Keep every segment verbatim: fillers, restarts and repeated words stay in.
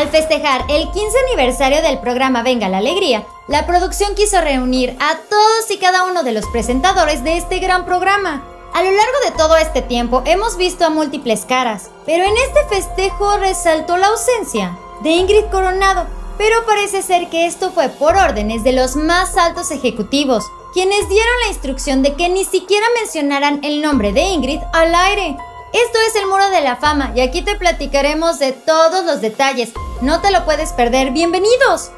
Al festejar el quince aniversario del programa Venga la Alegría, la producción quiso reunir a todos y cada uno de los presentadores de este gran programa. A lo largo de todo este tiempo hemos visto a múltiples caras, pero en este festejo resaltó la ausencia de Ingrid Coronado, pero parece ser que esto fue por órdenes de los más altos ejecutivos, quienes dieron la instrucción de que ni siquiera mencionaran el nombre de Ingrid al aire. Esto es el Muro de la Fama y aquí te platicaremos de todos los detalles, no te lo puedes perder, bienvenidos.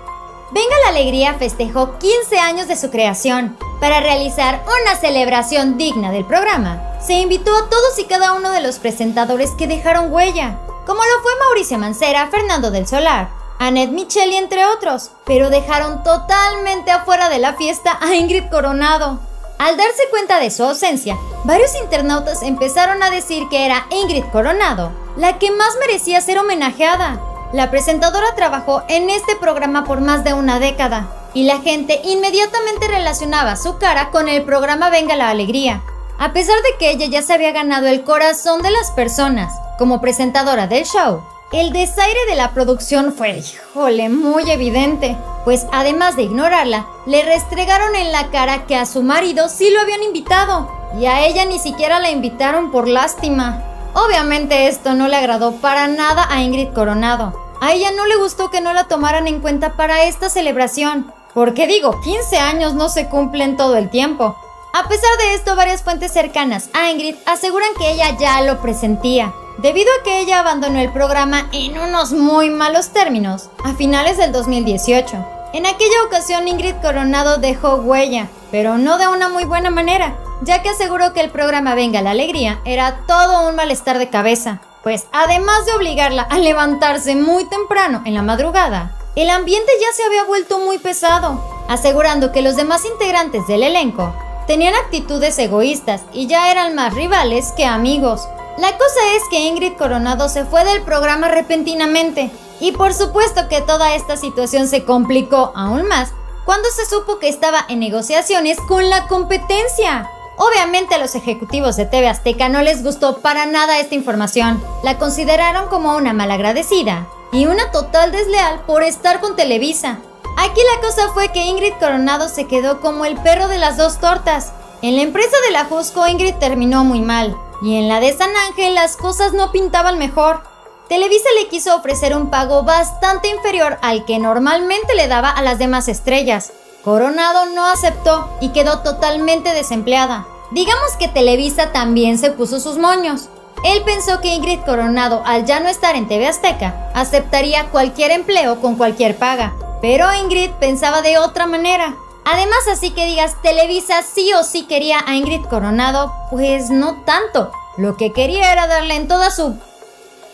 Venga la Alegría festejó quince años de su creación. Para realizar una celebración digna del programa, se invitó a todos y cada uno de los presentadores que dejaron huella, como lo fue Mauricio Mancera, Fernando del Solar, Annette Michelli, entre otros, pero dejaron totalmente afuera de la fiesta a Ingrid Coronado. Al darse cuenta de su ausencia, varios internautas empezaron a decir que era Ingrid Coronado la que más merecía ser homenajeada. La presentadora trabajó en este programa por más de una década y la gente inmediatamente relacionaba su cara con el programa Venga la Alegría. A pesar de que ella ya se había ganado el corazón de las personas como presentadora del show, el desaire de la producción fue, híjole, muy evidente, pues además de ignorarla, le restregaron en la cara que a su marido sí lo habían invitado y a ella ni siquiera la invitaron por lástima. Obviamente esto no le agradó para nada a Ingrid Coronado. A ella no le gustó que no la tomaran en cuenta para esta celebración, porque digo, quince años no se cumplen todo el tiempo. A pesar de esto, varias fuentes cercanas a Ingrid aseguran que ella ya lo presentía, debido a que ella abandonó el programa en unos muy malos términos a finales del dos mil dieciocho. En aquella ocasión Ingrid Coronado dejó huella, pero no de una muy buena manera, ya que aseguró que el programa Venga la Alegría era todo un malestar de cabeza, pues además de obligarla a levantarse muy temprano en la madrugada, el ambiente ya se había vuelto muy pesado, asegurando que los demás integrantes del elenco tenían actitudes egoístas y ya eran más rivales que amigos. La cosa es que Ingrid Coronado se fue del programa repentinamente y por supuesto que toda esta situación se complicó aún más cuando se supo que estaba en negociaciones con la competencia. Obviamente a los ejecutivos de T V Azteca no les gustó para nada esta información. La consideraron como una malagradecida y una total desleal por estar con Televisa. Aquí la cosa fue que Ingrid Coronado se quedó como el perro de las dos tortas. En la empresa de la Jusco, Ingrid terminó muy mal y en la de San Ángel las cosas no pintaban mejor. Televisa le quiso ofrecer un pago bastante inferior al que normalmente le daba a las demás estrellas. Coronado no aceptó y quedó totalmente desempleada. Digamos que Televisa también se puso sus moños. Él pensó que Ingrid Coronado, al ya no estar en T V Azteca, aceptaría cualquier empleo con cualquier paga, pero Ingrid pensaba de otra manera. Además, así que digas, Televisa sí o sí quería a Ingrid Coronado, pues no tanto. Lo que quería era darle en toda su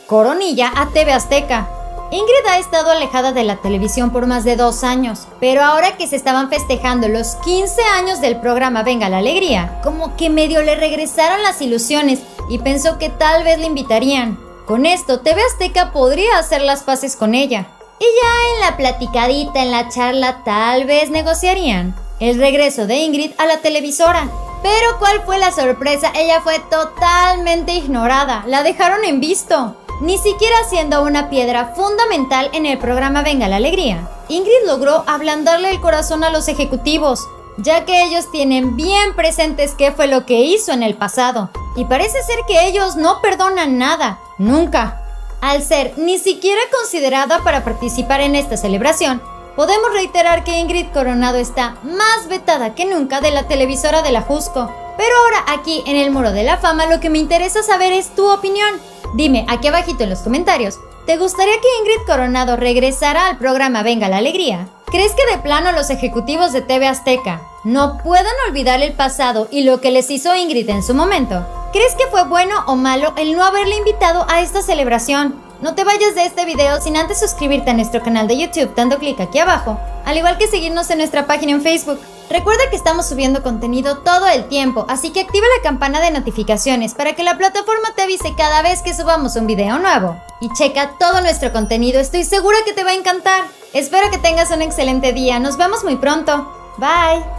coronilla a T V Azteca. Ingrid ha estado alejada de la televisión por más de dos años, pero ahora que se estaban festejando los quince años del programa Venga la Alegría, como que medio le regresaron las ilusiones y pensó que tal vez le invitarían. Con esto, T V Azteca podría hacer las paces con ella. Y ya en la platicadita, en la charla, tal vez negociarían el regreso de Ingrid a la televisora. Pero ¿cuál fue la sorpresa? Ella fue totalmente ignorada, la dejaron en visto. Ni siquiera siendo una piedra fundamental en el programa Venga la Alegría, Ingrid logró ablandarle el corazón a los ejecutivos, ya que ellos tienen bien presentes qué fue lo que hizo en el pasado, y parece ser que ellos no perdonan nada, nunca. Al ser ni siquiera considerada para participar en esta celebración, podemos reiterar que Ingrid Coronado está más vetada que nunca de la televisora de la Jusco. Pero ahora aquí en el Muro de la Fama lo que me interesa saber es tu opinión. Dime aquí abajito en los comentarios, ¿te gustaría que Ingrid Coronado regresara al programa Venga la Alegría? ¿Crees que de plano los ejecutivos de T V Azteca no puedan olvidar el pasado y lo que les hizo Ingrid en su momento? ¿Crees que fue bueno o malo el no haberle invitado a esta celebración? No te vayas de este video sin antes suscribirte a nuestro canal de YouTube dando clic aquí abajo, al igual que seguirnos en nuestra página en Facebook. Recuerda que estamos subiendo contenido todo el tiempo, así que activa la campana de notificaciones para que la plataforma te avise cada vez que subamos un video nuevo. Y checa todo nuestro contenido, estoy segura que te va a encantar. Espero que tengas un excelente día, nos vemos muy pronto. Bye.